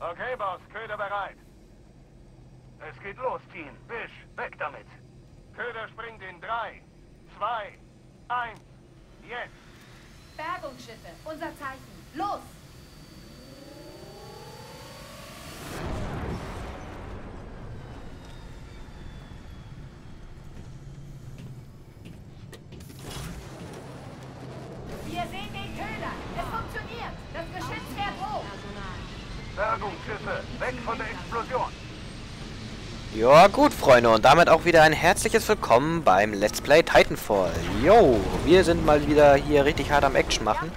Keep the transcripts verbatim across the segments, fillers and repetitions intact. Okay, Boss, Köder bereit. Es geht los, Team. Bisch, weg damit. Köder springt in drei, zwei, eins, jetzt. Bergungsschiffe, unser Zeichen. Los! Wir sehen den Köder. Es funktioniert. Das Geschütz fährt hoch. Bergungsschiffe, weg von der Explosion. Ja gut, Freunde, und damit auch wieder ein herzliches Willkommen beim Let's Play Titanfall. Yo, wir sind mal wieder hier richtig hart am Action machen.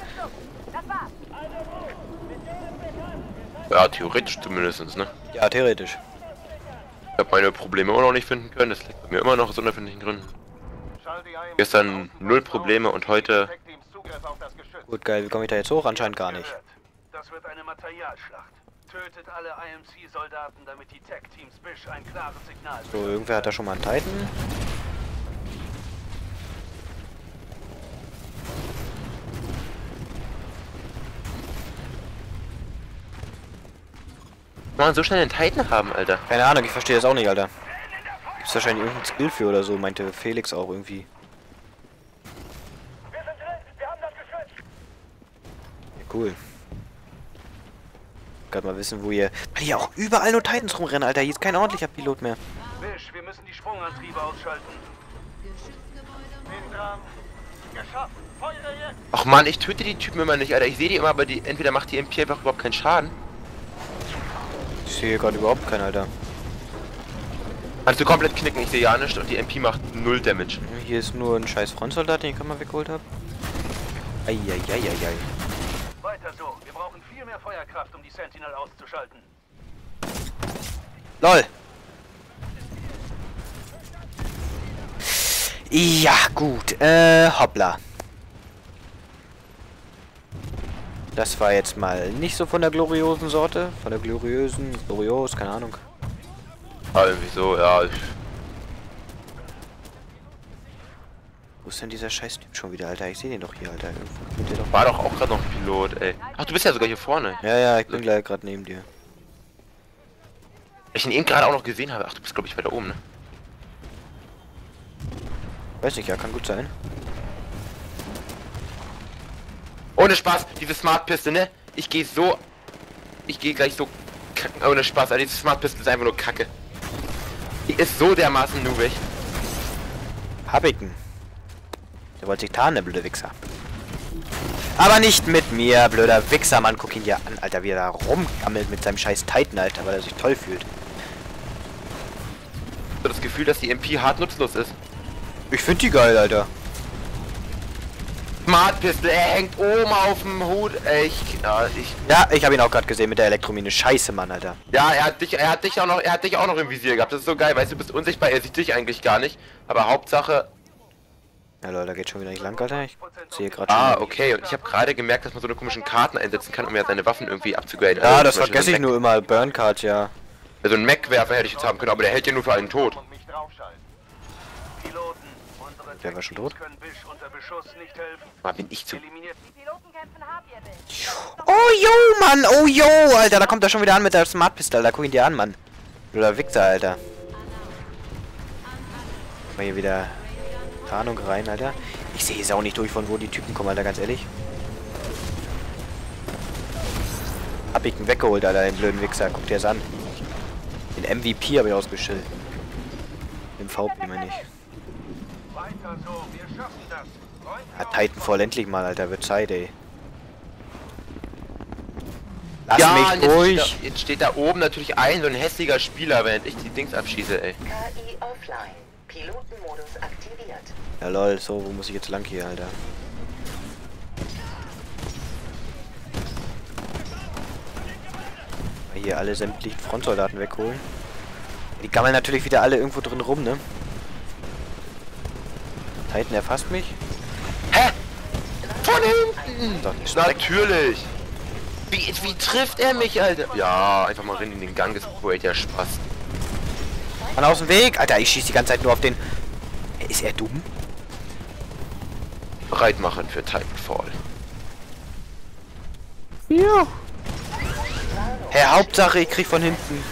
Ja, theoretisch zumindest, ne? Ja, theoretisch. Ich habe meine Probleme auch noch nicht finden können, das liegt bei mir immer noch aus unerfindlichen Gründen. Gestern null Probleme und heute... Gut, geil, wie komme ich da jetzt hoch? Anscheinend gar nicht. Das wird eine Materialschlacht. Tötet alle I M C-Soldaten, damit die Tech-Teams Bisch ein klares Signal. So, irgendwer hat da schon mal einen Titan. Man, so schnell einen Titan haben, Alter. Keine Ahnung, ich verstehe das auch nicht, Alter. Gibt's wahrscheinlich irgendeinen Skill für oder so, meinte Felix auch irgendwie. Wir sind drin, wir haben das Geschütz. Ja, cool. Gerade mal wissen, wo ihr... Weil hier auch überall nur Titans rumrennen, Alter. Hier ist kein ordentlicher Pilot mehr. Bisch, wir müssen die Sprungantriebe ausschalten. Geschafft. Feuer jetzt. Ach man, ich töte die Typen immer nicht, Alter. Ich sehe die immer, aber die entweder macht die M P einfach überhaupt keinen Schaden. Ich sehe hier gerade überhaupt keinen, Alter. Also komplett knicken, ich sehe ja nichts und die M P macht null Damage. Hier ist nur ein scheiß Frontsoldat, den ich gerade mal weggeholt habe. Eieieiei. Weiter so, wir brauchen viel mehr Feuerkraft, um die Sentinel auszuschalten. LOL! Ja, gut. Äh, hoppla. Das war jetzt mal nicht so von der gloriosen Sorte. Von der gloriösen... Glorios, keine Ahnung. Ah, irgendwie so, ja. Wo ist denn dieser scheiß Typ schon wieder, Alter? Ich sehe den doch hier, Alter. Doch war doch auch gerade noch Pilot, ey. Ach, du bist ja sogar hier vorne. Ja, ja, ich bin also gleich gerade neben dir. Ich ihn eben gerade auch noch gesehen habe. Ach, du bist, glaube ich, weiter oben, ne? Weiß nicht, ja, kann gut sein. Ohne Spaß, diese Smart Pistol, ne? Ich gehe so... Ich gehe gleich so... Kacken. Ohne Spaß, Alter, diese Smart Pistol ist einfach nur Kacke. Die ist so dermaßen nubig. Hab ich ihn. Der wollte sich tarnen, der blöde Wichser. Aber nicht mit mir, blöder Wichser, Mann. Guck ihn dir an, Alter, wie er da rumgammelt mit seinem scheiß Titan, Alter, weil er sich toll fühlt. Ich hab das Gefühl, dass die M P hart nutzlos ist. Ich find die geil, Alter. Smart Pistol, er hängt oben auf dem Hut. Ich, na, ich, ja, ich habe ihn auch gerade gesehen mit der Elektromine. Scheiße, Mann, Alter. Ja, er hat dich, er hat dich auch noch, er hat dich auch noch im Visier gehabt. Das ist so geil, weißt du, du bist unsichtbar. Er sieht dich eigentlich gar nicht. Aber Hauptsache. Ja, Leute, da geht schon wieder nicht lang, Alter. Ich sehe gerade. Ah, schon okay. Und ich habe gerade gemerkt, dass man so eine komischen Karten einsetzen kann, um ja seine Waffen irgendwie abzugraden. Ja, also, das vergesse so ich nur immer. Burn Card, ja. Also ein Mech-Werfer hätte ich jetzt haben können, aber der hält ja nur für einen tot. Der war schon tot. Ah, bin ich zu. Oh, yo, Mann. Oh, yo, Alter. Da kommt er schon wieder an mit der Smart Pistol. Da guck ihn dir an, Mann. Oder Victor, Alter. Mal hier wieder Tarnung rein, Alter. Ich sehe es auch nicht durch, von wo die Typen kommen, Alter. Ganz ehrlich. Hab ich ihn weggeholt, Alter. Den blöden Wichser. Guck dir das an. Den M V P habe ich ausgeschildert. Den V P meine ich. Hat Titanfall endlich mal, Alter, wird Zeit, ey. Lass ja, mich ruhig. Jetzt steht, da, jetzt steht da oben natürlich ein so ein hässlicher Spieler, während ich die Dings abschieße, ey. K I offline. Pilotenmodus aktiviert. Ja lol, so, wo muss ich jetzt lang hier, Alter? Mal hier alle sämtlichen Frontsoldaten wegholen. Die gammeln natürlich wieder alle irgendwo drin rum, ne? Titan erfasst mich. Hä? Von hinten! Doch, natürlich! Wie, wie trifft er mich, Alter? Ja, einfach mal rein in den Gang, das ist ja Spaß. Mann, aus dem Weg! Alter, ich schieß die ganze Zeit nur auf den... Ist er dumm? Bereit machen für Titanfall. Ja! Hey, Hauptsache ich krieg von hinten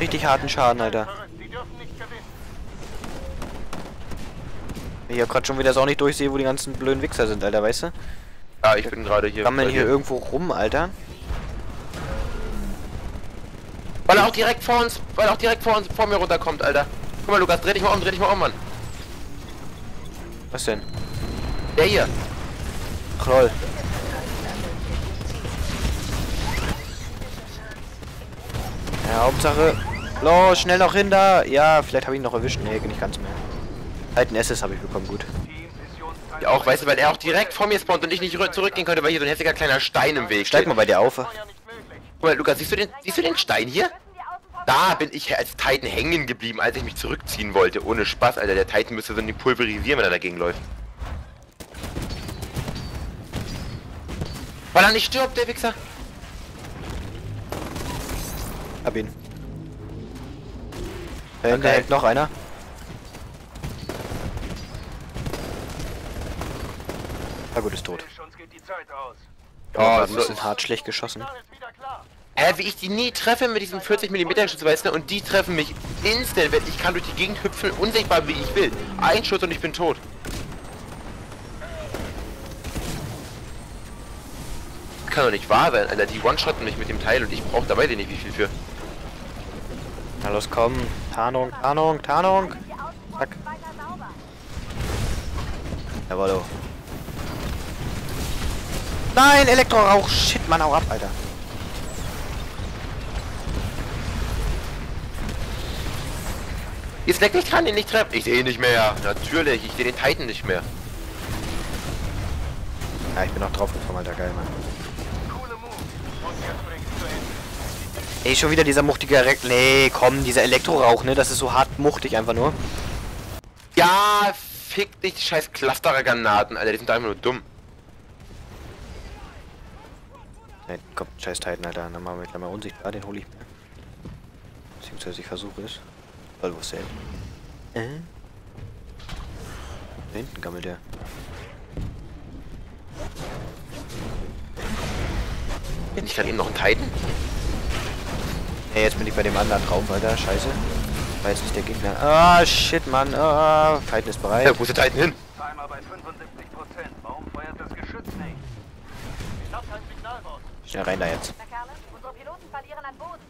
richtig harten Schaden, Alter. Ich hab grad schon wieder das auch nicht durchsehe, wo die ganzen blöden Wichser sind, Alter, weißt du? Ja, ich bin gerade hier. Rammeln hier irgendwo rum, Alter. Weil er auch direkt vor uns, weil er auch direkt vor uns, vor mir runterkommt, Alter. Guck mal, Lukas, dreh dich mal um, dreh dich mal um, Mann. Was denn? Der hier. Kroll. Ja, Hauptsache. Los, schnell noch hin da. Ja, vielleicht habe ich ihn noch erwischt. Nee, nicht ganz mehr. Alten S S habe ich bekommen, gut. Ja, auch, weißt du, weil er auch direkt vor mir spawnt und ich nicht zurückgehen könnte, weil hier so ein hässlicher kleiner Stein im Weg steht. Steig mal bei dir auf. Guck mal, Lukas, siehst du den, siehst du den Stein hier? Da bin ich als Titan hängen geblieben, als ich mich zurückziehen wollte. Ohne Spaß, Alter. Der Titan müsste so nicht pulverisieren, wenn er dagegen läuft. Weil er nicht stirbt, der Wichser. Hab ihn. Da okay. Hängt noch einer. Na gut, ist tot. Ja, das ist ein bisschen hart schlecht geschossen. Hä, äh, wie ich die nie treffe mit diesem vierzig Millimeter Schuss, weißt du? Und die treffen mich instant, weil ich kann durch die Gegend hüpfen, unsichtbar wie ich will. Ein Schuss und ich bin tot. Das kann doch nicht wahr sein, Alter. Die one-shotten mich mit dem Teil und ich brauche dabei den nicht wie viel für. Na los, komm. Tarnung, Tarnung, Tarnung. Zack. Jawohl. Nein, Elektrorauch. Shit, Mann, hau ab, Alter. Jetzt leck, ich kann ihn nicht treffen. Ich sehe ihn nicht mehr. Natürlich, ich sehe den Titan nicht mehr. Ja, ich bin noch drauf gekommen, Alter, geil, Mann. Ey, schon wieder dieser muchtige... Re nee, komm, dieser Elektrorauch, ne? Das ist so hart muchtig einfach nur. Ja, fick dich, die scheiß Clustergranaten, Alter. Die sind einfach nur dumm. Nee, komm, scheiß Titan, Alter. Dann machen wir gleich mal unsichtbar. Den hole ich mir. Beziehungsweise ich versuche es. Voll was denn? Äh? Da hinten gammelt der. Bin ich gerade eben noch ein Titan? Hey, jetzt bin ich bei dem anderen drauf, Alter. Scheiße. Weiß nicht der Gegner. Ah, shit, Mann. Ah, Titan ist bereit. Ja, wo ist der Titan hin? Timer bei fünfundsiebzig Prozent. Warum feuert das Geschütz nicht? Ich lasse ein Signal raus. Schnell rein da jetzt. Unsere Piloten verlieren an Boden.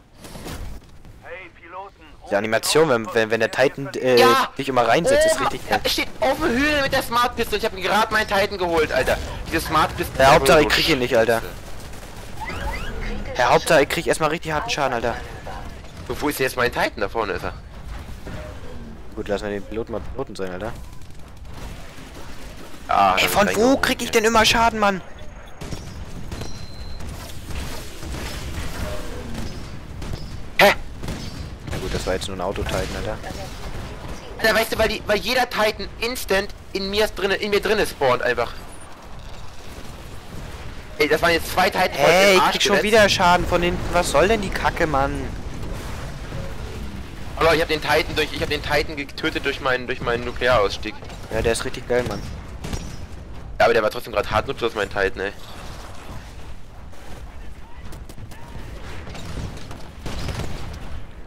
Hey, Piloten. Die Animation, wenn, wenn, wenn der Titan äh, ja! dich immer reinsetzt, oh, ist richtig geil. Er steht auf der Höhe mit der Smart Pistol. Ich habe mir gerade meinen Titan geholt, Alter. Diese Smart Pistol. Herr Hauptsache, ich krieg ihn nicht, Alter. Herr Hauptsache, ich krieg erstmal richtig harten Schaden, Alter. Wo ist denn jetzt mein Titan? Da vorne ist er. Gut, lassen wir den Piloten mal Piloten sein, Alter. Ah, ey, von wo krieg ich denn immer Schaden, Mann? Das war jetzt nur ein Auto-Titan, Alter. Alter, weißt du, weil, die, weil jeder Titan instant in mir drin, in mir drin spawnt einfach. Ey, das waren jetzt zwei Titans. Hey, ich krieg schon wieder Schaden von hinten. Was soll denn die Kacke, Mann? Aber ich habe den Titan durch, ich habe den Titan getötet durch meinen, durch meinen Nuklearausstieg. Ja, der ist richtig geil, Mann. Ja, aber der war trotzdem gerade hart nutzlos, mein Titan, ey.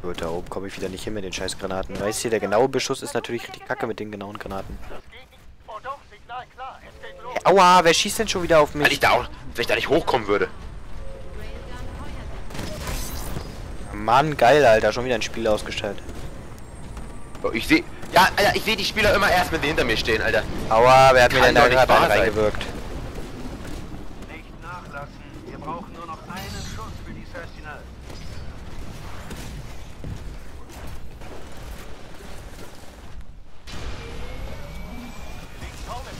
Gut, da oben komme ich wieder nicht hin mit den scheiß Granaten. Weißt du, der genaue Beschuss ist natürlich richtig kacke mit den genauen Granaten. Hey, aua, wer schießt denn schon wieder auf mich? Wenn ich da, auch, wenn ich da nicht hochkommen würde. Mann, geil, Alter. Schon wieder ein Spiel ausgestellt. Oh, ich sehe... Ja, Alter, ich sehe die Spieler immer erst, wenn sie hinter mir stehen, Alter. Aua, wer hat mir denn da gerade reingewirkt? Nicht nachlassen. Wir brauchen nur noch einen Schuss für die Sentinel.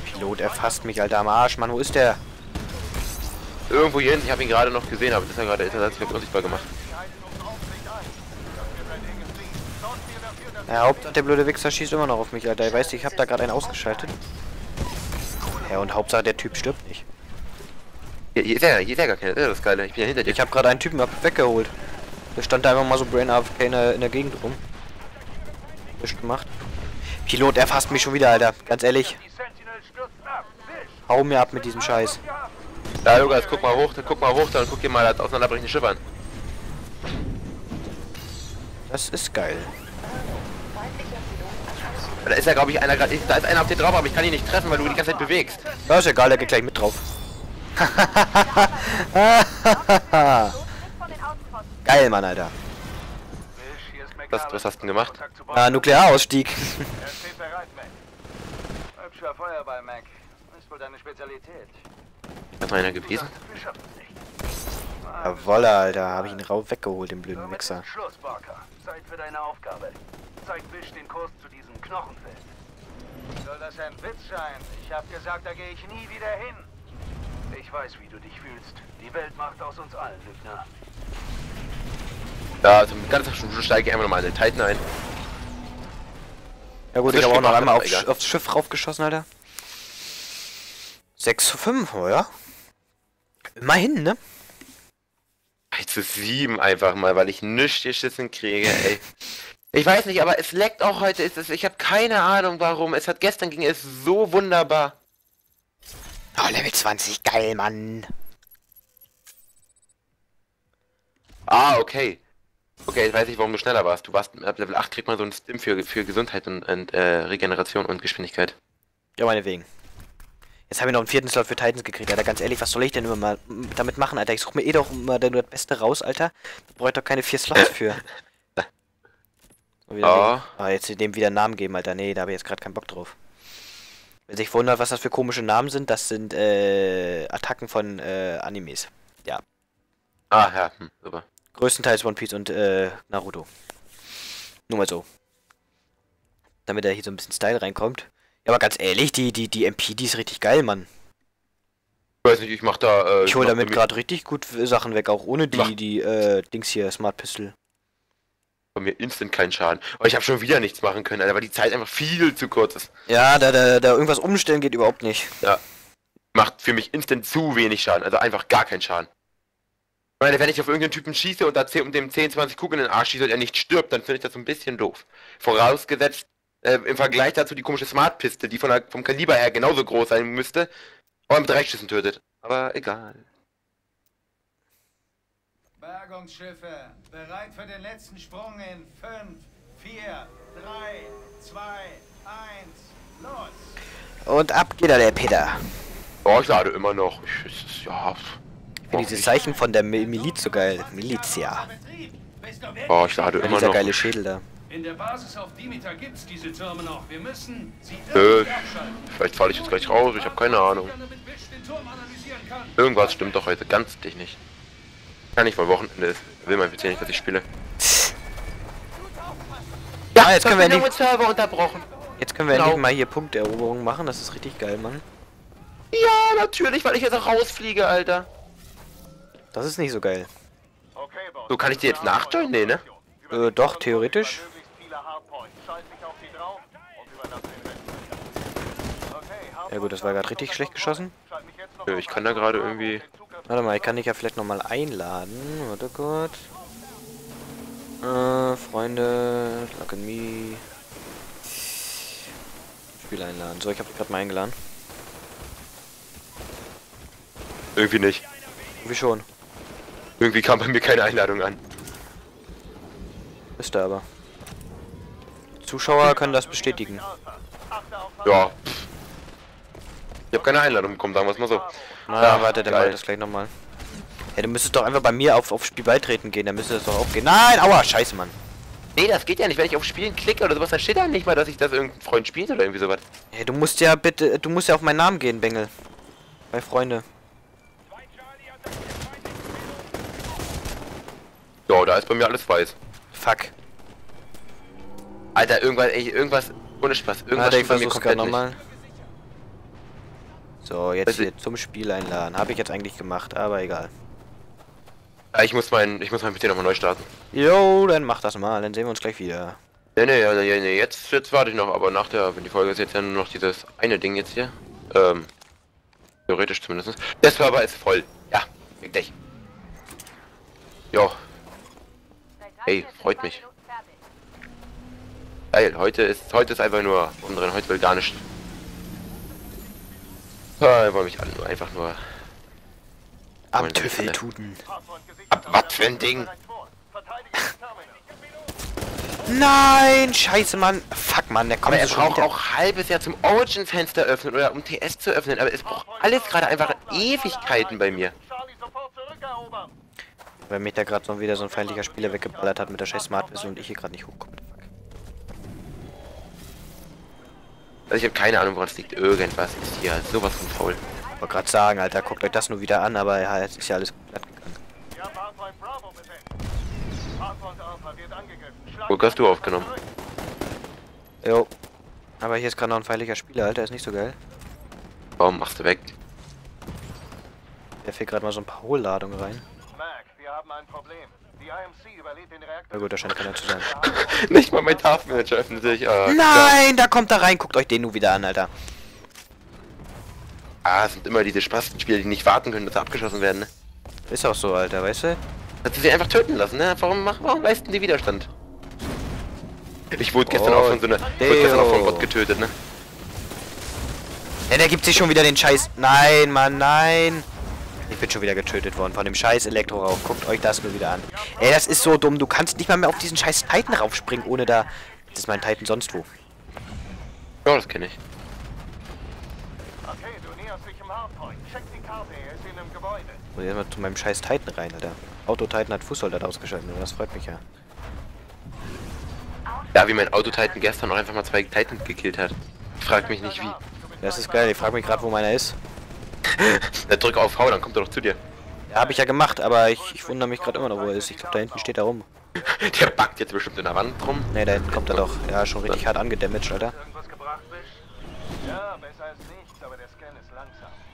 Pilot erfasst mich, Alter, am Arsch, Mann, wo ist der? Irgendwo hier hinten, ich habe ihn gerade noch gesehen, aber das ist ja gerade international unsichtbar gemacht. Ja, Hauptsache der blöde Wichser schießt immer noch auf mich, Alter. Ich weiß, ich habe da gerade einen ausgeschaltet. Ja, und Hauptsache der Typ stirbt nicht. Hier, hier ist er, hier ist er gar keiner, das ist das Geile, ich bin ja hinter dir. Ich habe gerade einen Typen weggeholt. Der stand da einfach mal so brain A F K in der, in der Gegend rum. Bestimmt gemacht. Pilot erfasst mich schon wieder, Alter, ganz ehrlich. Hau mir ab mit diesem Scheiß. Da, Lukas, guck mal hoch, dann guck mal hoch, dann guck dir mal das auseinanderbrechende Schiff an. Das ist geil. Da ist ja, glaube ich, einer gerade. Da ist einer auf dir drauf, aber ich kann ihn nicht treffen, weil du ihn die ganze Zeit bewegst. Ja, ist egal, der geht gleich mit drauf. Geil, Mann, Alter. Was, was hast du denn gemacht? Ah, Nuklearausstieg. Hübscher Feuerball, Mac. Ist wohl deine Spezialität. Hat noch einer gewesen? Jawoll, Alter. Habe ich ihn rauf weggeholt, den blöden Wichser. Schluss, Barker. Zeit für deine Aufgabe. Zeig Wisch den Kurs zu diesem Knochenfest. Soll das ein Witz sein? Ich hab gesagt, da gehe ich nie wieder hin. Ich weiß, wie du dich fühlst. Die Welt macht aus uns allen Lügner. Ja, also mit ganzer Stunde steige ich einfach nochmal in den Titan ein. Ja gut, ich habe auch noch einmal aufs, aufs Schiff raufgeschossen, Alter. sechs zu fünf, oder? Immerhin, ne? eins zu sieben einfach mal, weil ich nichts geschissen kriege, ey. Ich weiß nicht, aber es leckt auch heute, ist es, ich habe keine Ahnung warum. Es hat gestern ging es so wunderbar. Oh, Level zwanzig, geil, Mann. Ah, okay. Okay, jetzt weiß ich, warum du schneller warst. Du warst ab Level acht, kriegt man so einen Stim für, für Gesundheit und, und äh, Regeneration und Geschwindigkeit. Ja, meinetwegen. Jetzt haben wir noch einen vierten Slot für Titans gekriegt, Alter. Ganz ehrlich, was soll ich denn immer mal damit machen, Alter? Ich suche mir eh doch immer das Beste raus, Alter. Da brauche ich doch keine vier Slots für. Oh. Ah, jetzt dem wieder einen Namen geben, Alter. Nee, da habe ich jetzt gerade keinen Bock drauf. Wer sich wundert, was das für komische Namen sind, das sind äh, Attacken von äh, Animes. Ja. Ah, ja, hm, super. Größtenteils One Piece und äh, Naruto. Nur mal so. Damit da hier so ein bisschen Style reinkommt. Ja, aber ganz ehrlich, die, die, die M P, die ist richtig geil, Mann. Ich weiß nicht, ich mach da... Äh, ich hol damit gerade richtig gut Sachen weg, auch ohne die, die äh, Dings hier, Smart Pistol. Bei mir instant keinen Schaden. Aber ich habe schon wieder nichts machen können, Alter, weil die Zeit einfach viel zu kurz ist. Ja, da, da, da irgendwas umstellen geht überhaupt nicht. Ja. Macht für mich instant zu wenig Schaden, also einfach gar keinen Schaden. Ich meine, wenn ich auf irgendeinen Typen schieße und da dem zehn, zwanzig Kugeln in den Arsch schieße und er nicht stirbt, dann finde ich das so ein bisschen doof. Vorausgesetzt, äh, im Vergleich dazu die komische Smart Pistol, die von der, vom Kaliber her genauso groß sein müsste, aber mit drei Schüssen tötet. Aber egal. Bergungsschiffe, bereit für den letzten Sprung in fünf, vier, drei, zwei, eins, los! Und ab geht er, der Peter. Oh, ich lade immer noch. Ich, ich, ich, ja... Oh, dieses Zeichen von der Mi Miliz so geil. Milizia. Oh, ich lade immer noch. Dieser geile Schädel da. In der Basis auf Dimitar gibt's diese Türme noch. Wir müssen sie äh, vielleicht falle ich jetzt gleich raus, ich habe keine Ahnung. Irgendwas stimmt doch heute ganz dich nicht. Kann nicht, weil Wochenende ist. Will mein P C nicht, dass ich spiele. Ja, jetzt können wir endlich mit Server unterbrochen. Jetzt können wir endlich mal hier Punkteroberung machen. Das ist richtig geil, Mann. Ja, natürlich, weil ich jetzt auch rausfliege, Alter. Das ist nicht so geil. So, kann ich dir jetzt nachsteuern? Nee, ne? Äh, doch, theoretisch. Ja gut, das war gerade richtig schlecht geschossen. Ich kann da gerade irgendwie... Warte mal, ich kann dich ja vielleicht nochmal einladen. Warte Gott. Äh, Freunde... Lock in me. Spiel einladen. So, ich habe dich gerade mal eingeladen. Irgendwie nicht. Irgendwie schon. Irgendwie kam bei mir keine Einladung an. Ist da aber. Zuschauer können das bestätigen. Ja. Ich habe keine Einladung bekommen, sagen wir es mal so. Na, ja, warte, dann mache ich das gleich nochmal. Ja, du müsstest doch einfach bei mir auf, auf Spiel beitreten gehen, dann müsste das doch auch gehen. Nein, aua, scheiße, Mann. Nee, das geht ja nicht, wenn ich auf Spielen klicke oder sowas, dann steht da nicht mal, dass ich das irgendein Freund spielt oder irgendwie sowas. Ja, du musst ja bitte, du musst ja auf meinen Namen gehen, Bengel. Bei Freunde. Ja, da ist bei mir alles weiß. Fuck. Alter, irgendwann, ey, irgendwas ohne Spaß. Irgendwas Alter, ich bei mir komplett nochmal. So, jetzt hier zum Spiel einladen. Habe ich jetzt eigentlich gemacht, aber egal. Ich muss meinen, ich muss meinen P C nochmal neu starten. Jo, dann mach das mal, dann sehen wir uns gleich wieder. Ne, ne, ne, ne, ne, jetzt, jetzt warte ich noch, aber nach der, wenn die Folge ist jetzt ja nur noch dieses eine Ding jetzt hier. Ähm, theoretisch zumindest. Der Server ist voll. Ja, wirklich. Jo. Ey, freut mich. Geil, heute ist heute ist einfach nur unseren heute will gar nicht. Ah, wollen mich alle nur einfach nur. Am Tüffeltuten. Ab was für ein Ding? Nein, scheiße, Mann. Fuck, Mann, der kommt aber er braucht auch halbes Jahr zum Origin-Fenster öffnen oder um T S zu öffnen. Aber es braucht alles gerade einfach Ewigkeiten bei mir. Weil mich da gerade so wieder so ein feindlicher Spieler weggeballert hat mit der scheiß Smart Pistol und ich hier gerade nicht hochkomme. Also ich habe keine Ahnung, woran es liegt. Irgendwas ist hier sowas von faul. Ich wollte gerade sagen, Alter, guckt euch das nur wieder an, aber ja, jetzt ist ja alles gut gegangen. Ja, Hardpoint Bravo besetzt. Hardpoint Alpha wird angegriffen. Wo hast du aufgenommen? Jo. Aber hier ist gerade noch ein feindlicher Spieler, Alter, ist nicht so geil. Warum machst du weg? Der fehlt gerade mal so ein paar Hohlladungen rein. Mac, wir haben ein Problem. Die I M C überlebt den Reaktor. Na gut, da scheint keiner zu sein. Nicht mal mein Taskmanager öffnet sich. Oh, nein, da kommt er rein. Guckt euch den nur wieder an, Alter. Ah, es sind immer diese Spastenspieler, die nicht warten können, dass sie abgeschossen werden, ne? Ist auch so, Alter, weißt du? Dass sie sich einfach töten lassen, ne? Warum, machen, warum leisten die Widerstand? Ich wurde gestern oh, auch von so einer... Ich wurde gestern auch von einem Bot getötet, ne? Ja, der gibt sich schon wieder den Scheiß... Nein, Mann, nein! Ich bin schon wieder getötet worden von dem scheiß Elektrorauch. Guckt euch das nur wieder an. Ey, das ist so dumm. Du kannst nicht mal mehr auf diesen scheiß Titan raufspringen, ohne da... Das ist mein Titan sonst wo. Ja, das kenne ich. Okay, du näherst dich im Hardpoint. Check die Karte, er ist in einem Gebäude. Ich muss erstmal zu meinem scheiß Titan rein, Alter. Auto-Titan hat Fußsoldat ausgeschaltet, und das freut mich ja. Ja, wie mein Auto-Titan gestern noch einfach mal zwei Titans gekillt hat. Ich frag mich nicht wie. Das ist geil, ich frag mich gerade, wo meiner ist. Ja, drück auf V, dann kommt er doch zu dir. Ja, hab ich ja gemacht, aber ich, ich wundere mich gerade immer noch, wo er ist. Ich glaube, da hinten steht er rum. Der backt jetzt bestimmt in der Wand rum. Ne, da hinten kommt er doch. Ja, schon richtig hart angedamaged, Alter.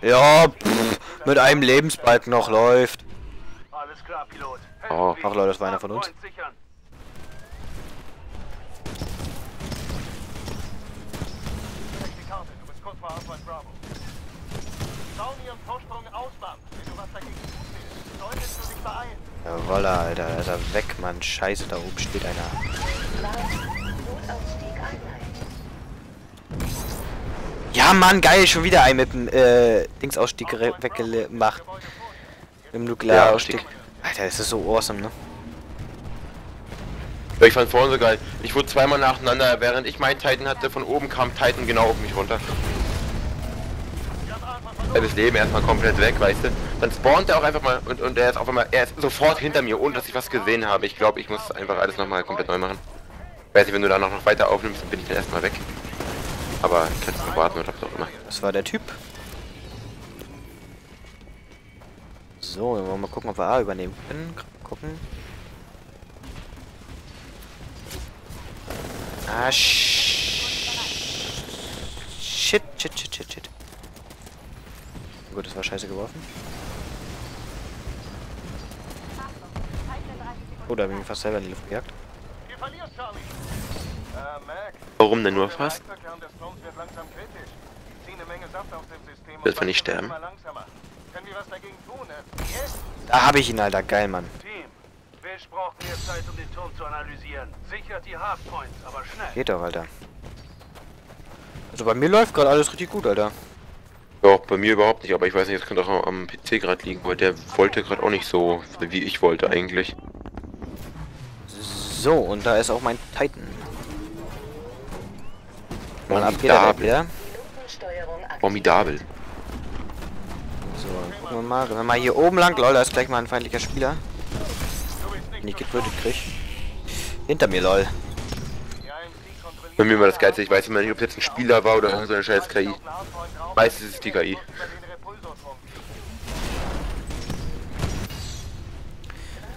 Ja, pff, mit einem Lebensbalk noch läuft. Oh, ach Leute, das war einer von uns. Jawoll, Alter, da ist er weg, Mann. Scheiße, da oben steht einer. Ja, Mann, geil, schon wieder einen mit dem äh, Dingsausstieg weggemacht. Im Nuklearausstieg. Alter, das ist so awesome, ne? Ich fand vorhin so geil. Ich wurde zweimal nacheinander, während ich meinen Titan hatte, von oben kam Titan genau auf mich runter. Das Leben erstmal komplett weg, weißt du? Dann spawnt er auch einfach mal und, und er ist auf einmal, er ist sofort hinter mir, ohne dass ich was gesehen habe. Ich glaube, ich muss einfach alles nochmal komplett neu machen. Weiß nicht, wenn du da noch weiter aufnimmst, dann bin ich dann erstmal weg. Aber kannst du warten oder was auch immer. Das war der Typ. So, dann wollen wir mal gucken, ob wir A übernehmen können. Gucken. Ah, sh shit, shit, shit, shit, shit. Gut, das war scheiße geworfen. Oh, da hab ich mich fast selber in die Luft gejagt. Warum denn nur fast? Wird man nicht sterben? Da habe ich ihn, Alter. Geil, Mann. Braucht mehr Zeit, um den Turm zu analysieren. Sichert die Hardpoints, aber schnell. Geht doch, Alter. Also bei mir läuft gerade alles richtig gut, Alter. Ja, bei mir überhaupt nicht, aber ich weiß nicht, das könnte auch am P C gerade liegen, weil der wollte gerade auch nicht so, wie ich wollte eigentlich. So, und da ist auch mein Titan. Mal ab geht er wieder. Formidabel. So, gucken wir mal. Wenn wir mal hier oben lang, lol, da ist gleich mal ein feindlicher Spieler. Nicht getötet krieg. Hinter mir, lol. Bei mir war das Geilste, ich weiß immer nicht, ob es jetzt ein Spieler war oder so eine scheiß K I. Meistens ist es die K I.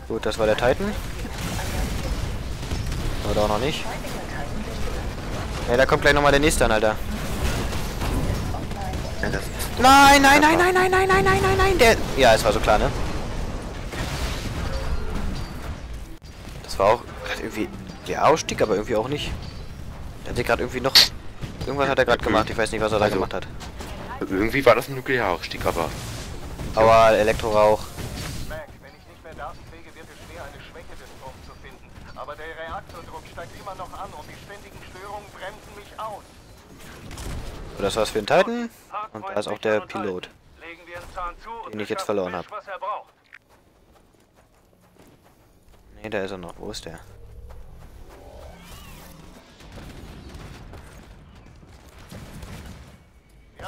Gut, das war der Titan. Oder auch noch nicht. Ja, da kommt gleich nochmal der nächste an, Alter. Nein, nein, nein, nein, nein, nein, nein, nein, nein, nein, der... Ja, es war so klar, ne? Das war auch irgendwie der Ausstieg, aber irgendwie auch nicht. Der hat sich gerade irgendwie noch... Irgendwas hat er gerade gemacht, ich weiß nicht, was er da also, gemacht hat. Irgendwie war das ein Nuklearausstieg, aber... Aber Elektrorauch. Mac, wenn ich nicht mehr Daten kriege, wird es schwer, eine Schwäche des Turms zu finden. Aber der Reaktordruck steigt immer noch an und die ständigen Störungen bremsen mich aus. So, das war's für den Titan. Und da ist auch der Pilot. Den ich jetzt verloren habe. Ne, da ist er noch. Wo ist der?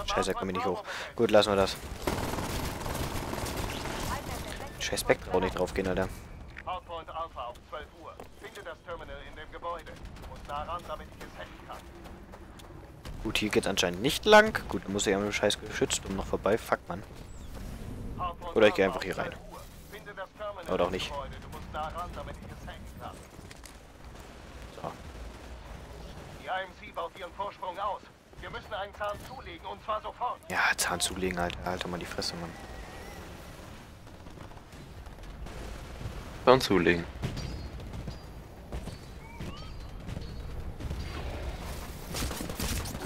Scheiße, da komme ich nicht hoch. Gut, lassen wir das. Scheiß Speck braucht nicht drauf gehen, Alter. Hardpoint Alpha auf zwölf Uhr. Finde das Terminal in dem Gebäude. Und daran, damit ich es hacken kann. Gut, hier geht's anscheinend nicht lang. Gut, muss ich am scheiß geschützt um noch vorbei. Fuck, Mann. Oder ich gehe einfach hier rein. Oder auch nicht. So. Die A M C baut ihren Vorsprung aus. Wir müssen einen Zahn zulegen und zwar sofort. Ja, Zahn zulegen, Alter. Alter, mal die Fresse, Mann. Zahn zulegen.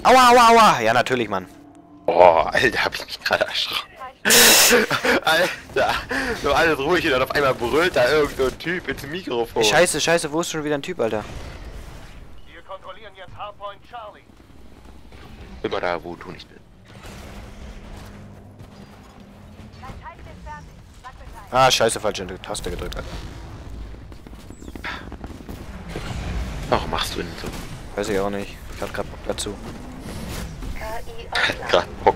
Aua, aua, aua! Ja, natürlich, Mann. Boah, Alter, hab ich mich gerade erschrocken. Alter, so alles ruhig und dann auf einmal brüllt da irgendein Typ ins Mikrofon. Scheiße, scheiße, wo ist schon wieder ein Typ, Alter? Wir kontrollieren jetzt Hardpoint Charlie. Immer da, wo du nicht bist. Ah, scheiße, falsche Taste gedrückt, Alter. Warum machst du denn so? Weiß ich auch nicht. Ich hab grad Bock dazu. Grad Bock.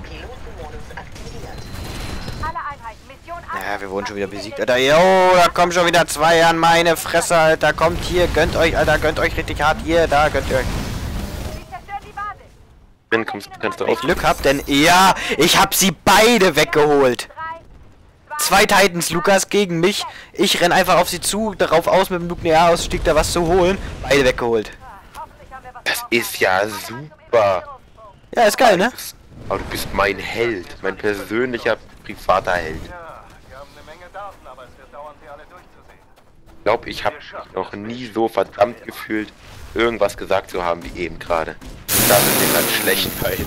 Naja, wir wurden schon wieder besiegt, Alter. Jo, da kommen schon wieder zwei an meine Fresse, Alter. Kommt hier, gönnt euch, Alter, gönnt euch richtig hart. Hier, da, gönnt ihr euch. Wenn kommst, kannst du auch Glück habt, denn ja, ich hab sie beide weggeholt. Zwei Titans, Lukas, gegen mich. Ich renn einfach auf sie zu, darauf aus mit dem Nuklearausstieg da was zu holen. Beide weggeholt. Das ist ja super. Ja, ist geil, ne? Aber du bist mein Held, mein persönlicher privater Held. Ich glaube, ich habe noch nie so verdammt gefühlt, irgendwas gesagt zu haben wie eben gerade. Da sind wir dann schlecht bei.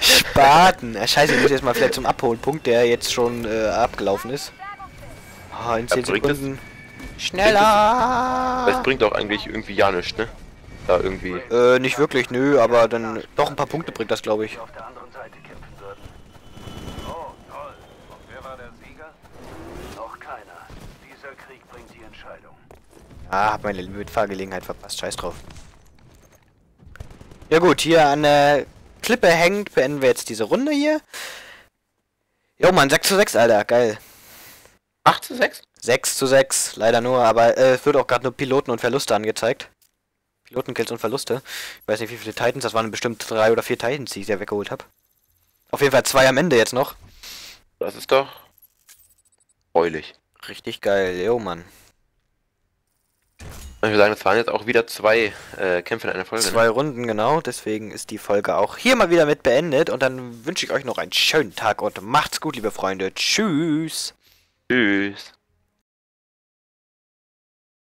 Spaten! Scheiße, ich muss jetzt mal vielleicht zum Abholpunkt, der jetzt schon äh, abgelaufen ist. Oh, in zehn Sekunden. Das, schneller! Das, das bringt doch eigentlich irgendwie ja nichts, ne? Da irgendwie. Äh, nicht wirklich, nö, aber dann doch ein paar Punkte bringt das, glaube ich. Ah, hab meine Mitfahrgelegenheit verpasst. Scheiß drauf. Ja gut, hier an der Klippe hängt, beenden wir jetzt diese Runde hier. Jo, Mann, sechs zu sechs, Alter. Geil. acht zu sechs? sechs zu sechs, leider nur. Aber es äh, wird auch gerade nur Piloten und Verluste angezeigt. Pilotenkills und Verluste. Ich weiß nicht, wie viele Titans. Das waren bestimmt drei oder vier Titans, die ich da weggeholt habe. Auf jeden Fall zwei am Ende jetzt noch. Das ist doch... freulich. Richtig geil. Jo, Mann. Ich würde sagen, das waren jetzt auch wieder zwei äh, Kämpfe in einer Folge. Zwei Runden, genau. Deswegen ist die Folge auch hier mal wieder mit beendet. Und dann wünsche ich euch noch einen schönen Tag und macht's gut, liebe Freunde. Tschüss. Tschüss.